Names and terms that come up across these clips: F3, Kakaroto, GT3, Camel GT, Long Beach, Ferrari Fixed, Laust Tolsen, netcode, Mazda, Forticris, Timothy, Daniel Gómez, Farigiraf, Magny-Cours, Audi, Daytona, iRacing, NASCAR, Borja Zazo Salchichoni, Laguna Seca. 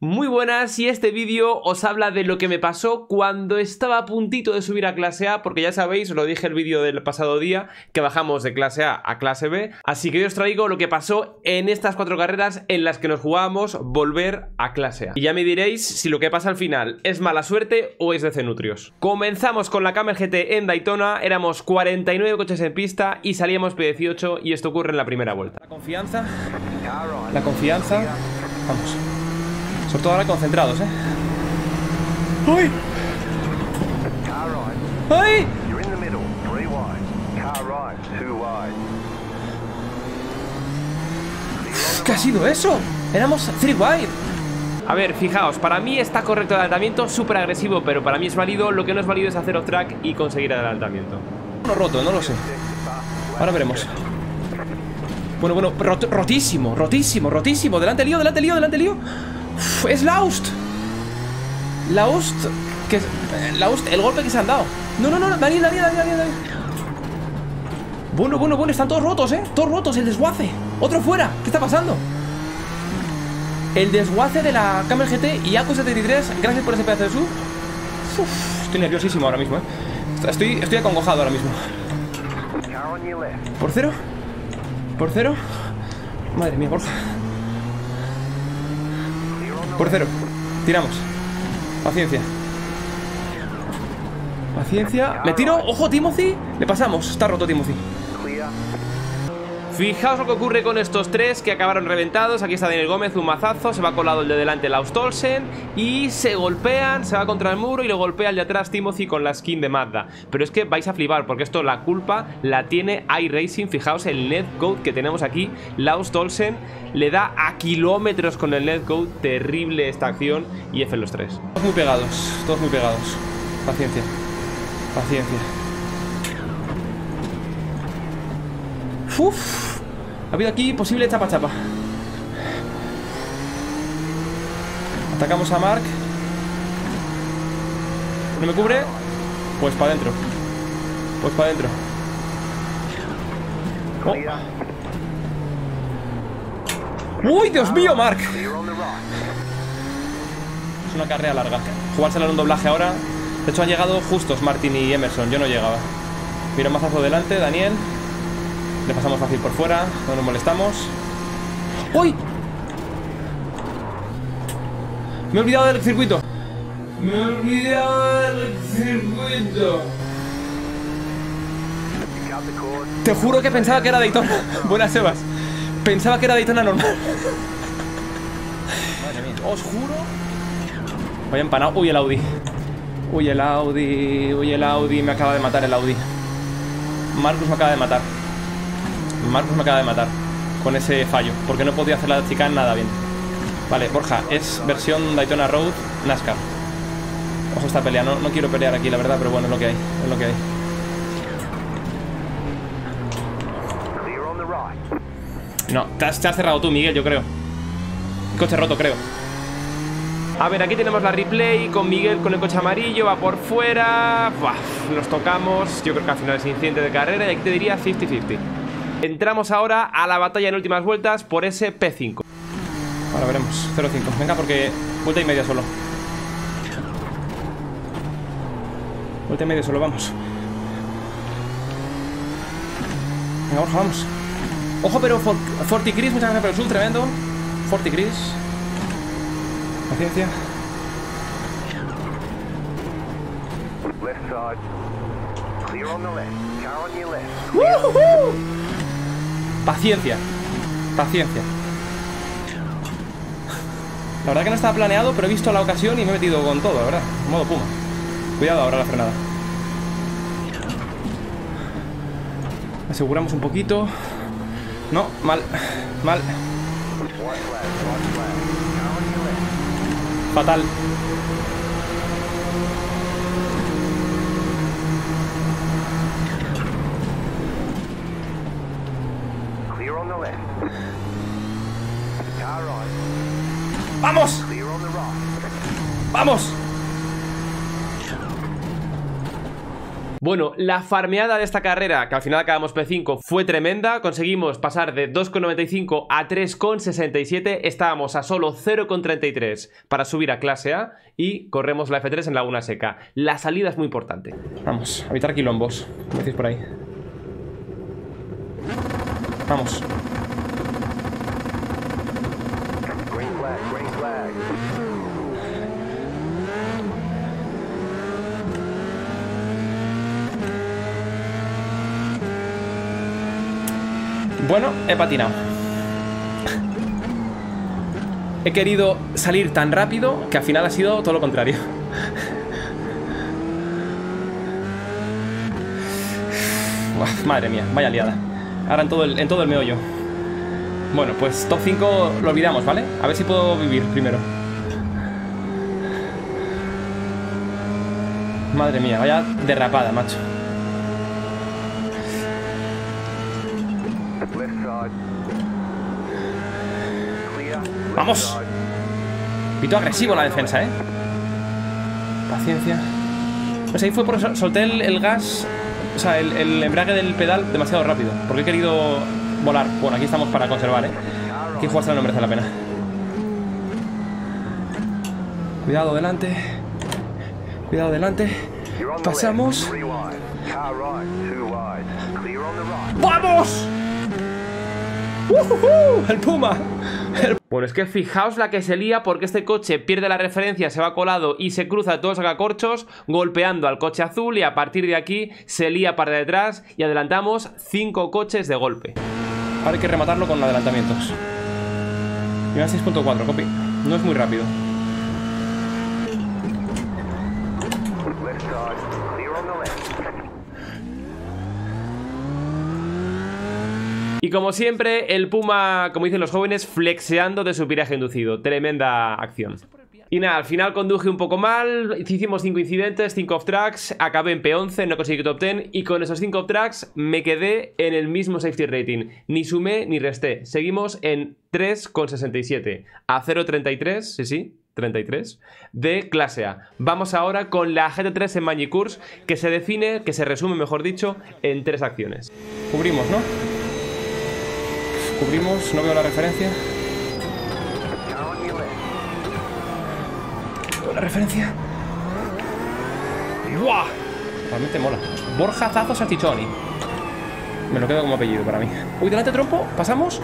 Muy buenas, y este vídeo os habla de lo que me pasó cuando estaba a puntito de subir a clase A, porque ya sabéis, os lo dije el vídeo del pasado día, que bajamos de clase A a clase B, así que hoy os traigo lo que pasó en estas 4 carreras en las que nos jugábamos volver a clase A. Y ya me diréis si lo que pasa al final es mala suerte o es de cenutrios. Comenzamos con la Camel GT en Daytona, éramos 49 coches en pista y salíamos P18 y esto ocurre en la primera vuelta. La confianza, vamos. Sobre todo ahora concentrados, ¿eh? ¡Uy! ¡Ay! ¿Qué ha sido eso? Éramos 3 wide. A ver, fijaos, para mí está correcto el adelantamiento, súper agresivo, pero para mí es válido. Lo que no es válido es hacer off track y conseguir el adelantamiento. Uno roto, no lo sé. Ahora veremos. Bueno, rotísimo. Delante lío. Uf, es Laust, el golpe que se han dado. No, Daniel. Bueno, están todos rotos, el desguace. Otro fuera, ¿qué está pasando? El desguace de la Camel GT y AQ73, gracias por ese pedazo de sub. Uf, estoy nerviosísimo ahora mismo, Estoy acongojado ahora mismo. ¿Por cero? Madre mía, Borja. Por cero, tiramos. Paciencia. Me tiro, ojo, Timothy. Le pasamos, está roto Timothy. Fijaos lo que ocurre con estos 3 que acabaron reventados. Aquí está Daniel Gómez, un mazazo. Se va colado el de delante, Laust Tolsen. Y se golpean, se va contra el muro y lo golpea el de atrás, Timothy, con la skin de Mazda. Pero es que vais a flipar, porque esto la culpa la tiene iRacing. Fijaos el netcode que tenemos aquí. Laust Tolsen le da a kilómetros con el netcode. Terrible esta acción. Y F en los 3. Todos muy pegados. Paciencia. Uff, ha habido aquí posible chapa. Atacamos a Mark. ¿No me cubre? Pues para adentro. Oh. ¡Uy, Dios mío, Mark! Es una carrera larga. Jugársela en un doblaje ahora. De hecho, han llegado justos Martin y Emerson. Yo no llegaba. Mira, mazazo delante, Daniel. Le pasamos fácil por fuera, no nos molestamos. ¡Uy! Me he olvidado del circuito. Te juro que pensaba que era Daytona. Buenas, Sebas. Pensaba que era Daytona normal. Madre mía. Os juro. Vaya empanado. Uy, el Audi. Me acaba de matar el Audi. Marcus me acaba de matar con ese fallo, porque no podía hacer la chicane nada bien. Vale, Borja, es versión Daytona Road NASCAR. Ojo esta pelea, no quiero pelear aquí, la verdad, pero bueno, es lo que hay. No, te has cerrado tú, Miguel, yo creo. Coche roto, creo. A ver, aquí tenemos la replay con Miguel con el coche amarillo, va por fuera. Buah, nos tocamos, yo creo que al final es incidente de carrera, y aquí te diría 50-50. Entramos ahora a la batalla en últimas vueltas por ese P5. Ahora veremos, 0-5. Venga, porque vuelta y media solo, vamos. Venga, Borja, vamos. Ojo, pero Forticris, muchas gracias por el sub, tremendo. Forticris. Paciencia. Paciencia. La verdad que no estaba planeado, pero he visto la ocasión y me he metido con todo, la verdad. Modo puma. Cuidado ahora la frenada. Aseguramos un poquito. No, mal. Fatal. ¡Vamos! Bueno, la farmeada de esta carrera, que al final acabamos P5, fue tremenda. Conseguimos pasar de 2,95 a 3,67. Estábamos a solo 0,33 para subir a clase A y corremos la F3 en Laguna Seca. La salida es muy importante. Vamos, a evitar quilombos, como decís por ahí. Vamos. Bueno, he patinado. He querido salir tan rápido que al final ha sido todo lo contrario. Uf, madre mía, vaya liada. Ahora en todo el meollo. Bueno, pues top 5 lo olvidamos, ¿vale? A ver si puedo vivir primero. Madre mía, vaya derrapada, macho. ¡Vamos! Pito agresivo la defensa, ¿eh? Paciencia. No sé, ahí fue porque solté el gas. O sea, el embrague del pedal demasiado rápido, porque he querido volar. Bueno, aquí estamos para conservar, ¿eh? Aquí jugarse no merece la pena. Cuidado delante. Cuidado delante. Pasamos. ¡Vamos! ¡Uh! ¡El Puma! Bueno, es que fijaos la que se lía, porque este coche pierde la referencia, se va colado y se cruza todos los sacacorchos golpeando al coche azul, y a partir de aquí se lía para detrás y adelantamos 5 coches de golpe. Ahora hay que rematarlo con adelantamientos. Y va a 6.4, copy. No es muy rápido. Y como siempre, el Puma, como dicen los jóvenes, flexeando de su viraje inducido. Tremenda acción. Y nada, al final conduje un poco mal, hicimos 5 incidentes, 5 off-tracks, acabé en P11, no conseguí top 10, y con esos 5 off-tracks me quedé en el mismo safety rating. Ni sumé ni resté. Seguimos en 3,67 a 0,33, sí. 33 de clase A. Vamos ahora con la GT3 en Magny-Cours, que se define, que se resume, mejor dicho, en 3 acciones. Cubrimos, ¿no? Cubrimos, no veo la referencia. ¿Veo la referencia? ¡Guau! Realmente mola. Borja Zazo Salchichoni. Me lo quedo como apellido para mí. Uy, delante trompo, pasamos.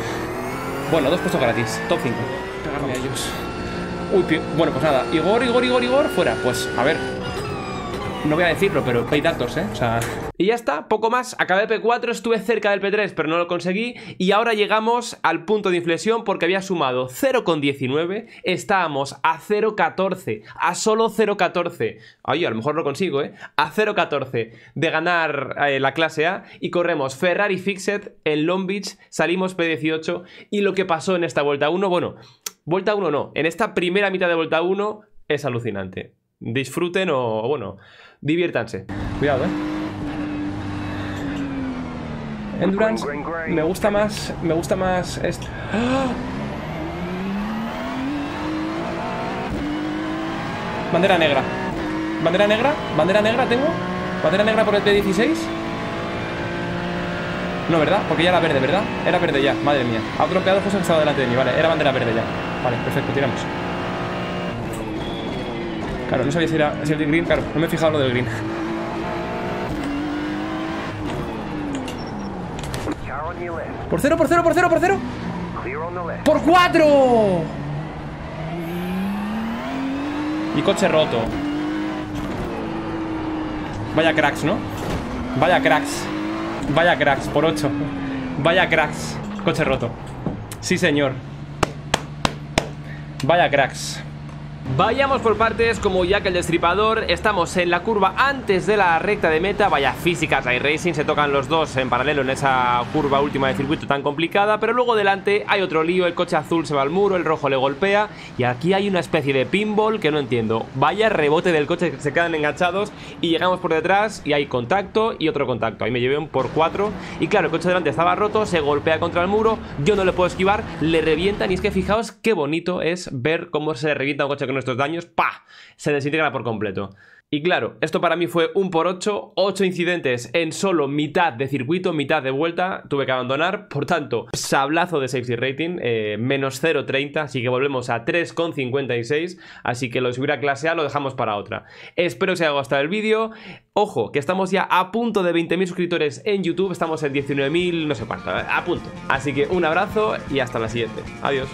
Bueno, 2 puestos gratis, top 5. Pegarme a ellos. Uy, bueno, pues nada. Igor, fuera. Pues, a ver. No voy a decirlo, pero pay datos, ¿eh? O sea... Y ya está, poco más. Acabé P4, estuve cerca del P3, pero no lo conseguí. Y ahora llegamos al punto de inflexión, porque había sumado 0,19. Estábamos a 0,14. A solo 0,14. Ay, a lo mejor lo consigo, ¿eh? A 0,14 de ganar la clase A. Y corremos Ferrari Fixed en Long Beach. Salimos P18. Y lo que pasó en esta vuelta 1, bueno... Vuelta 1 no. En esta primera mitad de vuelta 1 es alucinante. Disfruten o, bueno, diviértanse. Cuidado, ¿eh? Endurance. Me gusta más esto. ¡Ah! Bandera negra. Bandera negra. Bandera negra tengo. Bandera negra por el P16. No, ¿verdad? Porque ya era verde, ¿verdad? Era verde ya, madre mía. Ha tropeado José que estaba delante de mí, vale. Era bandera verde ya. Vale, perfecto, tiramos. Claro, no sabía si era el de green, claro. No me he fijado lo del green. Por 0, por 0, por 0, por 0. ¡Por 4! Y coche roto. Vaya cracks, ¿no? Vaya cracks. Vaya cracks, por 8. Vaya cracks, coche roto. Sí, señor. Vaya cracks. Vayamos por partes, como Jack el Destripador. Estamos en la curva antes de la recta de meta. Vaya físicas, hay racing, se tocan los dos en paralelo en esa curva última de circuito tan complicada. Pero luego delante hay otro lío, el coche azul se va al muro, el rojo le golpea. Y aquí hay una especie de pinball que no entiendo. Vaya rebote del coche, que se quedan enganchados. Y llegamos por detrás y hay contacto y otro contacto. Ahí me llevé un por 4. Y claro, el coche delante estaba roto, se golpea contra el muro. Yo no le puedo esquivar, le revientan. Y es que fijaos qué bonito es ver cómo se revienta un coche con nuestros daños, ¡pah! Se desintegra por completo. Y claro, esto para mí fue un por 8, 8 incidentes en solo mitad de circuito, mitad de vuelta, tuve que abandonar, por tanto, sablazo de safety rating, menos 0,30, así que volvemos a 3,56, así que lo de subir a clase A lo dejamos para otra. Espero que os haya gustado el vídeo, ojo, que estamos ya a punto de 20.000 suscriptores en YouTube, estamos en 19.000, no sé cuánto, a punto. Así que un abrazo y hasta la siguiente, adiós.